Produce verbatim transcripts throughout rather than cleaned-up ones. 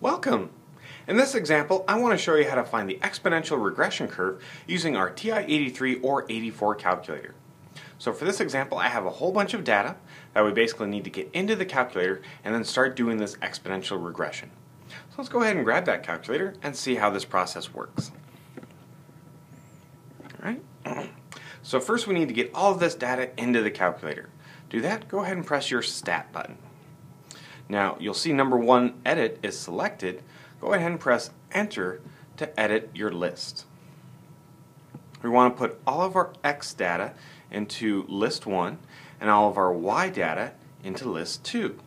Welcome! In this example, I want to show you how to find the exponential regression curve using our T I eighty-three or eighty-four calculator. So for this example, I have a whole bunch of data that we basically need to get into the calculator and then start doing this exponential regression. So let's go ahead and grab that calculator and see how this process works. All right. So first we need to get all of this data into the calculator. Do that, go ahead and press your Stat button. Now you'll see number one, Edit, is selected. Go ahead and press Enter to edit your list. We want to put all of our X data into list one and all of our Y data into list two.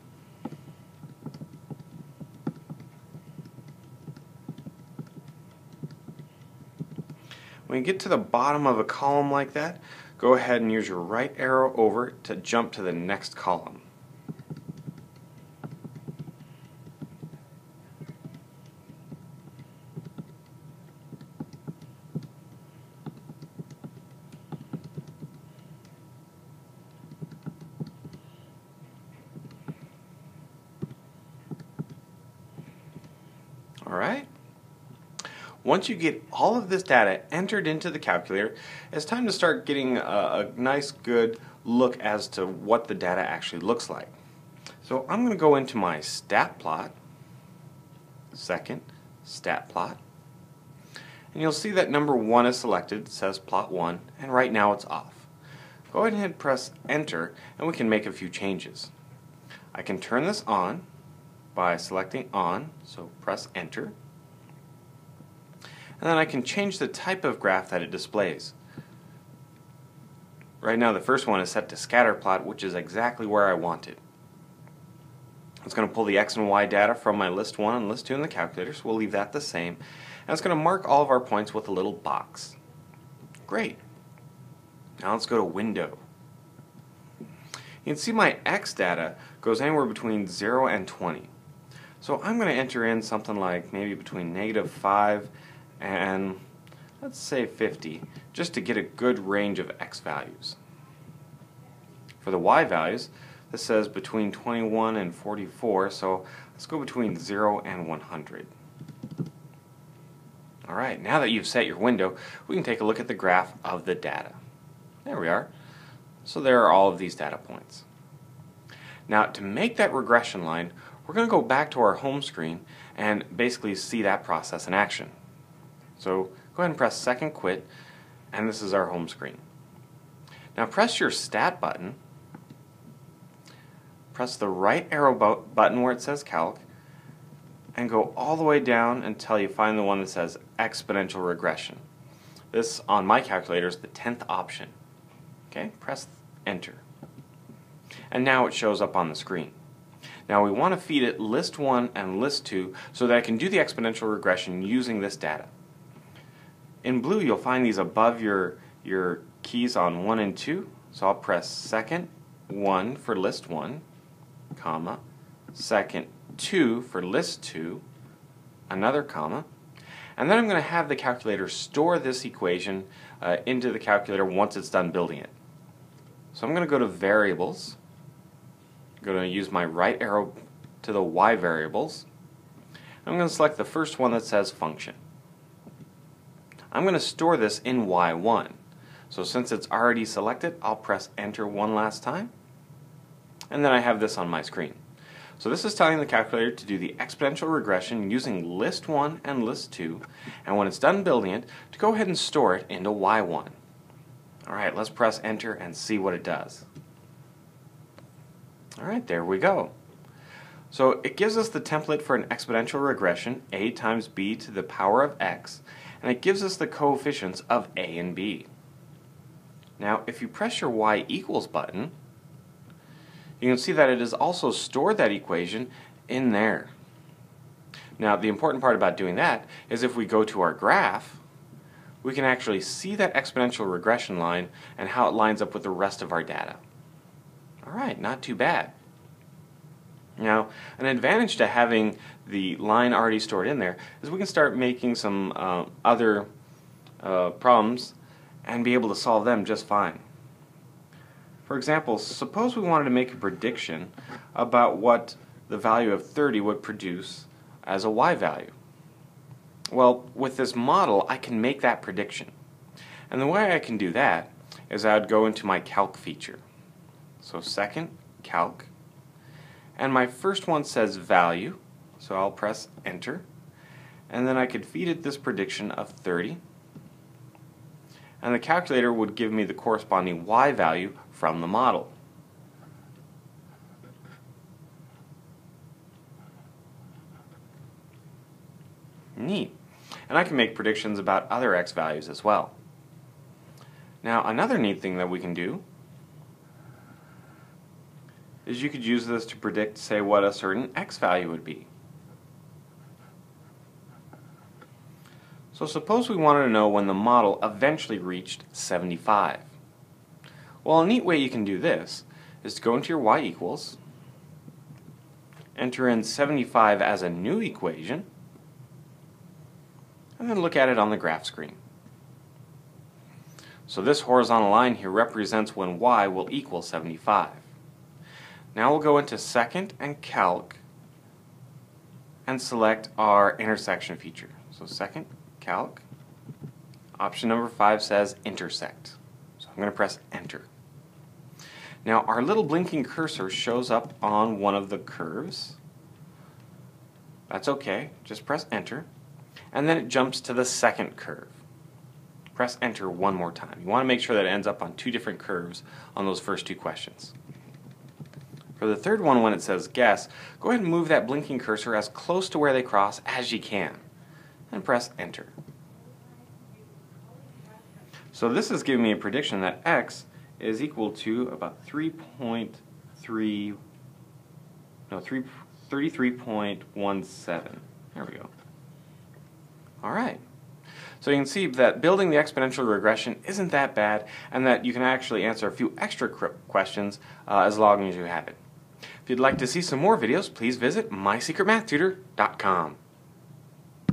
When you get to the bottom of a column like that, go ahead and use your right arrow over to jump to the next column. Alright, once you get all of this data entered into the calculator, it's time to start getting a, a nice good look as to what the data actually looks like. So I'm going to go into my stat plot, second stat plot, and you'll see that number one is selected, it says plot one, and right now it's off. Go ahead and press Enter and we can make a few changes. I can turn this on by selecting on, so press Enter, and then I can change the type of graph that it displays. Right now the first one is set to scatter plot, which is exactly where I want it. It's going to pull the X and Y data from my list one and list two in the calculator, so we'll leave that the same, and it's going to mark all of our points with a little box. Great. Now let's go to Window. You can see my X data goes anywhere between zero and twenty. So I'm going to enter in something like maybe between negative five and let's say fifty, just to get a good range of X values. For the Y values, this says between twenty-one and forty-four, so let's go between zero and one hundred. Alright, now that you've set your window, we can take a look at the graph of the data. There we are. So there are all of these data points. Now to make that regression line, we're going to go back to our home screen and basically see that process in action. So go ahead and press second quit, and this is our home screen. Now press your Stat button, press the right arrow bu- button where it says Calc, and go all the way down until you find the one that says Exponential Regression. This on my calculator is the tenth option. Okay, press Enter. And now it shows up on the screen. Now we want to feed it list one and list two so that I can do the exponential regression using this data. In blue you'll find these above your, your keys on one and two, so I'll press second one for list one, comma, second two for list two, another comma, and then I'm going to have the calculator store this equation uh, into the calculator once it's done building it. So I'm going to go to Variables, I'm going to use my right arrow to the Y variables, I'm going to select the first one that says Function. I'm going to store this in Y one, so since it's already selected, I'll press Enter one last time, and then I have this on my screen. So this is telling the calculator to do the exponential regression using list one and list two, and when it's done building it, to go ahead and store it into Y one. Alright, let's press Enter and see what it does. Alright, there we go. So it gives us the template for an exponential regression, a times b to the power of x, and it gives us the coefficients of a and b. Now if you press your Y equals button, you can see that it has also stored that equation in there. Now the important part about doing that is if we go to our graph, we can actually see that exponential regression line and how it lines up with the rest of our data. Alright, not too bad. Now an advantage to having the line already stored in there is we can start making some uh, other uh, problems and be able to solve them just fine. For example, suppose we wanted to make a prediction about what the value of thirty would produce as a y value? Well, with this model, I can make that prediction. And the way I can do that is I would go into my calc feature. So second, calc. And my first one says value, so I'll press enter. And then I could feed it this prediction of thirty. And the calculator would give me the corresponding y value from the model. Neat. And I can make predictions about other x values as well. Now, another neat thing that we can do is you could use this to predict, say, what a certain x value would be. So suppose we wanted to know when the model eventually reached seventy-five. Well, a neat way you can do this is to go into your y equals, enter in seventy-five as a new equation, and then look at it on the graph screen. So this horizontal line here represents when y will equal seventy-five. Now we'll go into second and calc and select our intersection feature. So second, calc. Option number five says intersect. So I'm going to press enter. Now our little blinking cursor shows up on one of the curves. That's okay. Just press enter. And then it jumps to the second curve. Press enter one more time. You want to make sure that it ends up on two different curves on those first two questions. For the third one, when it says guess, go ahead and move that blinking cursor as close to where they cross as you can, and press enter. So this is giving me a prediction that x is equal to about three point three, no, three, thirty-three point one seven. There we go. All right. So you can see that building the exponential regression isn't that bad, and that you can actually answer a few extra questions uh, as long as you have it. If you'd like to see some more videos, please visit my secret math tutor dot com.